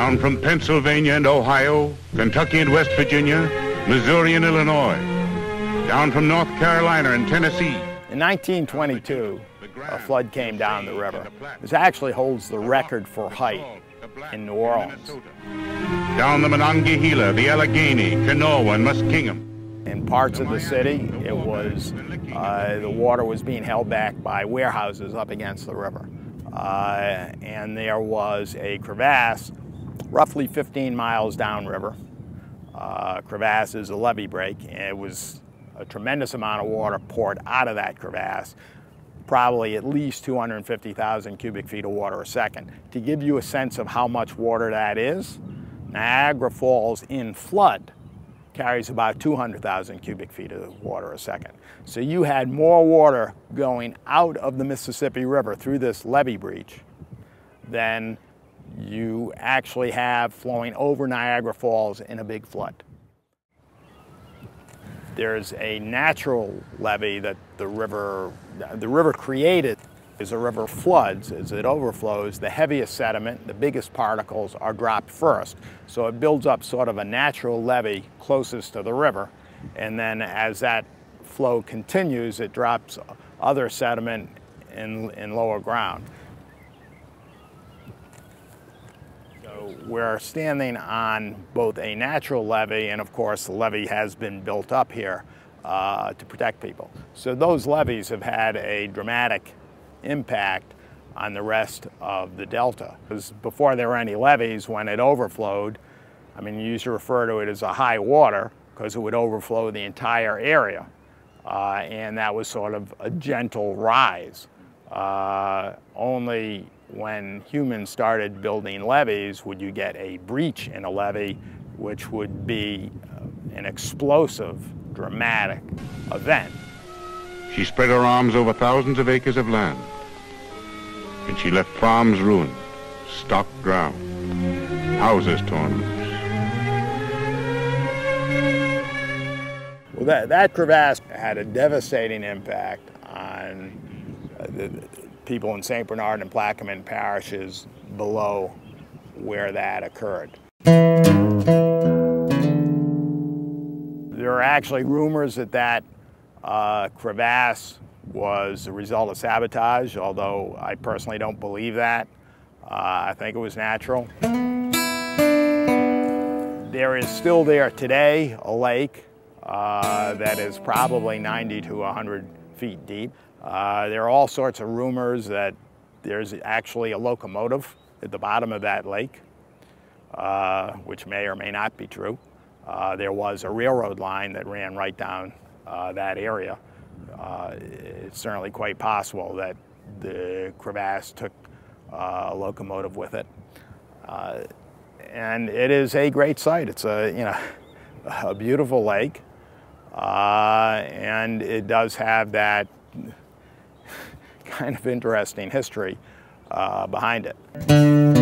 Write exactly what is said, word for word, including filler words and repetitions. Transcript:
down from Pennsylvania and Ohio, Kentucky and West Virginia, Missouri and Illinois, down from North Carolina and Tennessee. In nineteen twenty-two, a flood came down the river. This actually holds the record for height in New Orleans. Down the Monongahela, the Allegheny, Kanawha, and Muskingum. In parts of the city, it was, uh, the water was being held back by warehouses up against the river. Uh, and there was a crevasse roughly fifteen miles downriver. Uh, crevasse is a levee break, and it was a tremendous amount of water poured out of that crevasse, probably at least two hundred fifty thousand cubic feet of water a second. To give you a sense of how much water that is, Niagara Falls in flood carries about two hundred thousand cubic feet of water a second. So you had more water going out of the Mississippi River through this levee breach than you actually have flowing over Niagara Falls in a big flood. There's a natural levee that the river, the river created. As the river floods, as it overflows, the heaviest sediment, the biggest particles are dropped first. So it builds up sort of a natural levee closest to the river. And then as that flow continues, it drops other sediment in, in lower ground. So we're standing on both a natural levee, and of course the levee has been built up here uh, to protect people. So those levees have had a dramatic impact on the rest of the delta. Because before there were any levees, when it overflowed, I mean, you used to refer to it as a high water because it would overflow the entire area. Uh, and that was sort of a gentle rise. Uh, only when humans started building levees would you get a breach in a levee, which would be an explosive, dramatic event. She spread her arms over thousands of acres of land, and she left farms ruined, stock drowned, houses torn loose. Well, that, that crevasse had a devastating impact on uh, the, the people in Saint Bernard and Plaquemine parishes below where that occurred. There are actually rumors that that Uh, crevasse was the result of sabotage, although I personally don't believe that. Uh, I think it was natural. There is still there today a lake uh, that is probably ninety to one hundred feet deep. Uh, there are all sorts of rumors that there's actually a locomotive at the bottom of that lake, uh, which may or may not be true. Uh, there was a railroad line that ran right down Uh, that area. Uh, it's certainly quite possible that the crevasse took uh, a locomotive with it. Uh, and it is a great site. It's a, you know, a beautiful lake. Uh, and it does have that kind of interesting history uh, behind it.